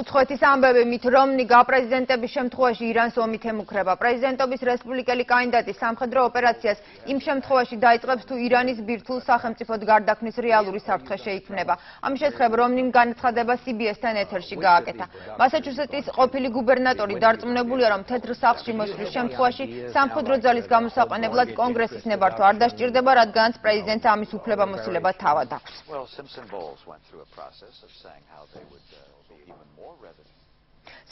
უცხოეთის ამბებებით, რომ გაპრეზიდენტების შემთხვევაში ირანს ომით ემუქრება. პრეზიდენტობის რესპუბლიკელი კანდიდატი სამხედრო ოპერაციას იმ შემთხვევაში დაიწყებს, თუ ირანის ბირთვულ სახელმწიფოდ გარდაქმნის რეალური საფრთხე შეიქმნება. ამ შესახებ რომნიმ განცხადება CBS-თან ეთერში გააკეთა. მასაჩუსეტის ყოფილი გუბერნატორი დარწმუნებულია, რომ თეთრ სახლში მოსვლის შემთხვევაში სამხედრო ძალის გამოსაყვანებლად კონგრესის ნებართვა არ დასჭირდება, რადგანაც პრეზიდენტს ამის უფლებამოსილება თავად აქვს.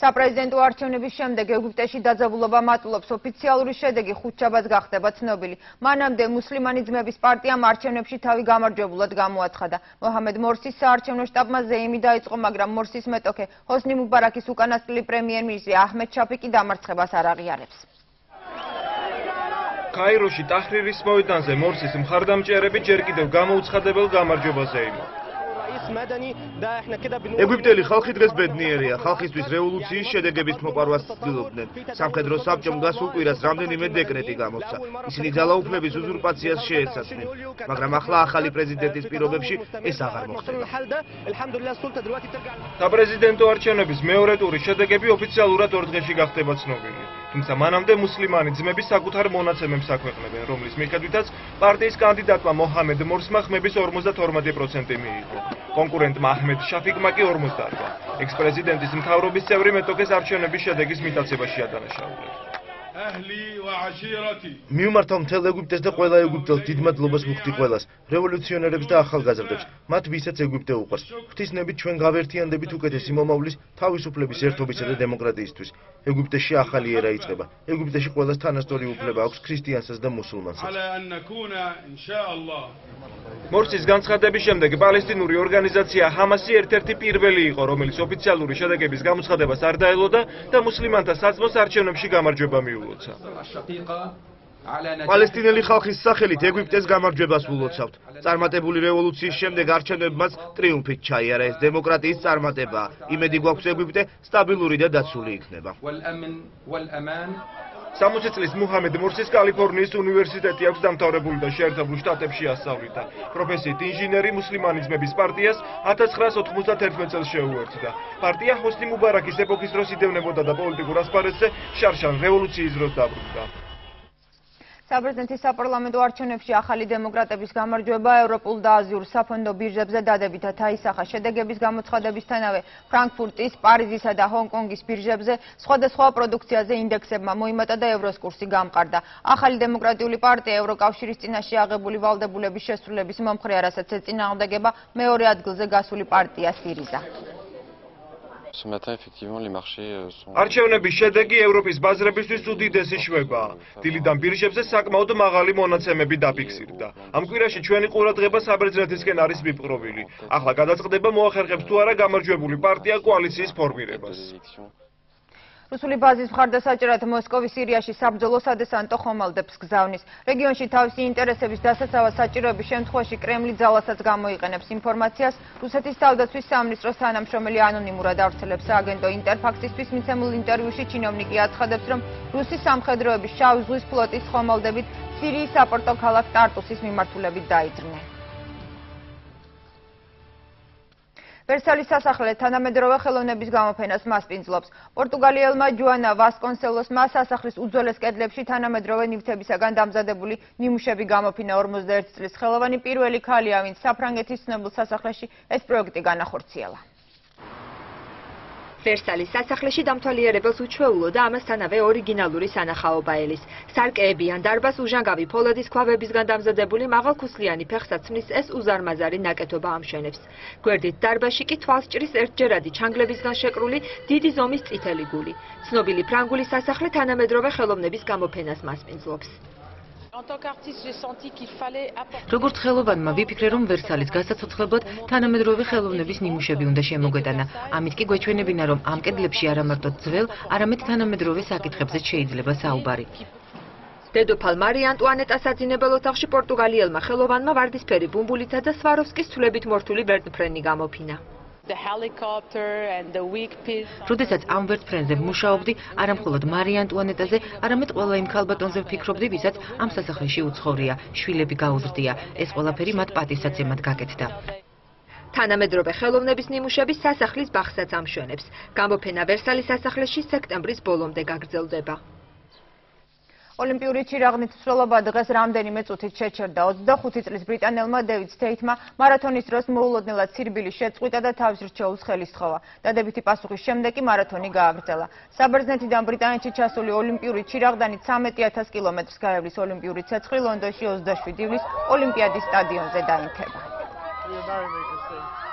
საპრეზიდენტო არჩევნების შემდეგ ეგვიპტეში დაძაბულობა მატულობს. ოფიციალური შედეგი 5 შაბათს გახდება ცნობილი. მანამდე მუსლიმანი ძმების პარტიამ არჩევნებში თავი გამარჯვებულად გამოაცხადა. მოჰამედ მორსის საარჩევნო შტაბმა ზეიმი დაიწყო, მაგრამ მორსის მეტოქე ჰოსნი მუბარაკის უკანასკნელი პრემიერ-მინისტრი აჰმედ შაფიკი დამარცხებას არ აღიარებს. ქაიროში ტაჰრირის მოედანზე მორსის მხარდამჭერები ჯერ კიდევ გამოუცხადებელ გამარჯვებაზე იყო. ეგვიპტელი ხალხი დღეს ბედნიერია. ხალხისთვის რევოლუციის შედეგების მოპარვას ცდილობდნენ. სამხედრო საბჭომ გასულკვირას რამდენიმე დეკრეტი გამოსცა. ისინი ძალაუფლების უზურპაციას შეეცადნენ, მაგრამ ახლა ახალი პრეზიდენტის პირობებში ეს აღარ მოხდება. საპრეზიდენტო არჩევნების მეორე ტურის შედეგები ოფიციალურად ორ დღეში გახდება ცნობილი. თუმცა მანამდე მუსლიმანი ძმები საკუთარ მონაცემებს აქვეყნებენ, რომლის მიხედვითაც პარტიის კანდიდატმა მოჰამედ მორსმა ხმების 52% მიიღო. კონკურენტმა აჰმედ შაფიკმა კი 50. ექს-პრეზიდენტის მთავრობის წევრი მეტოქეს არჩევნების შედეგის მიტაცებაში ადანაშაულებს. მიუმართავ მთელ ეგვიპტეს და ყველა ეგვიპტელს დიდ მადლობას მუხდი ყველას, რევოლუციონერებს და ახალგაზრდებს, მათ ვისაც ეგვიპტე უყვარს. ღვთისნებით ჩვენ გავერთიანდებით უკეთესი მომავლის, თავისუფლების, ერთობისა და დემოკრატიისთვის. ეგვიპტეში ახალი ერა იწყება. ეგვიპტეში ყველას თანასწორი უფლება აქვს, ქრისტიანსაც და მუსულმანსაც. მორსის განცხადების შემდეგ პალესტინური ორგანიზაცია ჰამასი ერთ-ერთი პირველი იყო, რომელიც ოფიციალური შედეგების გამოცხადებას არ დაელოდა და მუსლიმანთა საძმოს არჩევნებში გამარჯვება მიუღია. პალესტინელი ხალხის სახელით ეგვიპტეს გამარჯვებას ულოცავთ. წარმატებული რევოლუციის შემდეგ არჩევნებმაც ტრიუმფით ჩაიარა. ეს დემოკრატიის წარმატება. იმედი გვაქვს ეგვიპტე სტაბილური და დაცული იქნება. 60 წლის მუჰამედ მორსის კალიფორნიის უნივერსიტეტი აქვს დამთავრებული და შეერთებულ შტატებში ასწავლიდა. პროფესიით ინჟინერი მუსლიმანი ძმების პარტიას 1991 წელს შეუერთდა. პარტია ჰოსნი მუბარაკის ეპოქის დროს იდევნებოდა და პოლიტიკურ ასპარეზზე შარშან რევოლუციის დროს დაბრუნდა. საპრეზიდენტის საპარლამენტო არჩევნებში ახალი დემოკრატების გამარჯვება ევროპულ და აზიურ საფონდო ბირჟებზე დადებითად აისახა. შედეგების გამოცხადებისთანავე ფრანკფურტის, პარიზისა და ჰონგ-კონგის ბირჟებზე სხვადასხვა პროდუქციაზე ინდექსებმა მოიმატა და ევროს კურსი გამყარდა. ახალი დემოკრატიული პარტია ევროკავშირის წინაშე აღებული ვალდებულების შესრულების მომხრე, რასაც ეწინააღმდეგება მეორე ადგილზე გასული პარტია სირიზა. არჩევნების შედეგი ევროპის ბაზრებისთვის უდიდესი შვებაა. დილიდან ბირჟებზე საკმაოდ მაღალი მონაცემები დაფიქსირდა. ამ კვირაში ჩვენი ყურადღება საბერძნეთისკენ არის მიპყრობილი. ახლა გადაწყდება მოახერხებს თუ არა გამარჯვებული პარტია კოალიციის ფორმირებას. რუსული ბაზის მხარდასაჭერად მოსკოვის სირიაში საბრძოლო სადესანტო ხომალდებს გზავნის. რეგიონში თავისი ინტერესების დასაცავად საჭიროების შემთხვევაში კრემლი ძალასაც გამოიყენებს. ინფორმაციას რუსეთის თავდაცვის სამინისტროს თანამშრომელი ანონიმურად ავრცელებს. სააგენტო ინტერფაქსისთვის მიცემულ ინტერვიუში ჩინოვნიკი აცხადებს, რომ რუსი სამხედროები შავი ზღვის ფლოტის ხომალდებით სირიის საპორტო ქალაქ ტარტუსის მიმართულებით დაიძრნენ. ვერსალის სასახლე თანამედროვე ხელოვნების გამოფენას მასპინძლობს. პორტუგალიელმა ჯუანა ვასკონსელოსმა სასახლის უძველეს კედლებში თანამედროვე ნივთებისაგან დამზადებული ნიმუშები გამოფინა. 41 წლის ხელოვანი პირველი ქალია, ვინც საფრანგეთის ცნობილ სასახლეში ეს პროექტი განახორციელა. ვერსალის სასახლეში დამთვალიერებელს უჩვეულო და ამასთანავე ორიგინალური სანახაობა ელის. სარკეები ან დარბაზს უჟანგავი ფოლადის ქვაბებისგან დამზადებული მაღალქუსლიანი ფეხსაც წმის ეს უზარმაზარი ნაკეთობა ამშვენებს. გვერდით დარბაზში კი თვალს ჭრის ერთჯერადი ჩანგლებისგან შეკრული დიდი ზომის წითელი გული. ცნობილი ფრანგული სასახლე თანამედროვე ხელოვნების გამოფენას მასპინძლობს. როგორც ხელოვანმა ვიფიქრე, რომ ვერსალის გასაცოცხლებლად თანამედროვე ხელოვნების ნიმუშები უნდა შემოგვეტანა. ამით კი გვეჩვენებინა, რომ ამ კედლებში არა მარტო ძველ, არამედ თანამედროვე საკითხებზეც შეიძლება საუბარი. დედოფალ მარი ანტუანეტას საძინებელ ოთახში პორტუგალიელმა ხელოვანმა ვარდისფერი ბუმბულითა და სვაროვსკის თულებით მორთული ბერტფრენი გამოფინა. როდესაც ამ ვერტფრენზე მუშაობდი, არა მხოლოდ მარი ანტუანეტაზე, არამედ ყველა იმ ქალბატონზე ვფიქრობდი, ვისაც ამ სასახლეში უცხოვრია, შვილები გაუზრდია. ეს ყველაფერი მათ პატივსაცემად გაკეთდა. თანამედროვე ხელოვნების ნიმუშების სასახლის ბახსაც ამშვენებს. Გამოფენა ვერსალის სასახლეში სექტემბრის ბოლომდე გაგრძელდება. Ოლიმპიური ჩირაღნით მსვლელობა დღეს რამდენიმე წუთით შეჩერდა. 25 წლის ბრიტანელმა დევიდ სტეითმა მარათონის დროს მოულოდნელად სირბილი შეწყვიტა და თავის რჩეულს ხელი სთხოვა. დადებითი პასუხის შემდეგ კი მარათონი გააგრძელა. საბერძნეთიდან ბრიტანეთში ჩასული ოლიმპიური ჩირაღდანი 13000 კილომეტრს გაევლის ოლიმპიური ცეცხლი ლონდონში 27 ივლისს ოლიმპიადის სტადიონზე დაინთება.